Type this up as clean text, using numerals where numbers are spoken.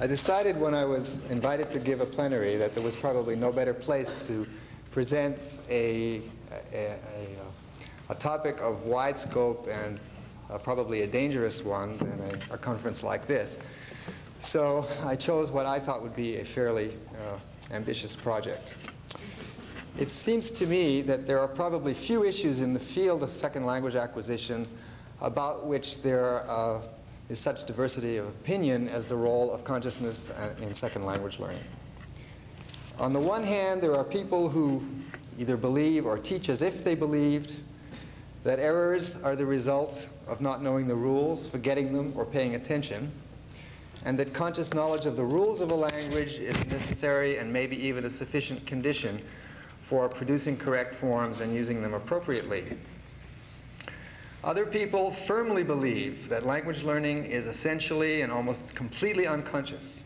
I decided when I was invited to give a plenary that there was probably no better place to present a topic of wide scope and probably a dangerous one than a conference like this. So I chose what I thought would be a fairly ambitious project. It seems to me that there are probably few issues in the field of second language acquisition about which there is such diversity of opinion as the role of consciousness in second language learning. On the one hand, there are people who either believe or teach as if they believed that errors are the result of not knowing the rules, forgetting them, or paying attention, and that conscious knowledge of the rules of a language is necessary and maybe even a sufficient condition for producing correct forms and using them appropriately. Other people firmly believe that language learning is essentially and almost completely unconscious,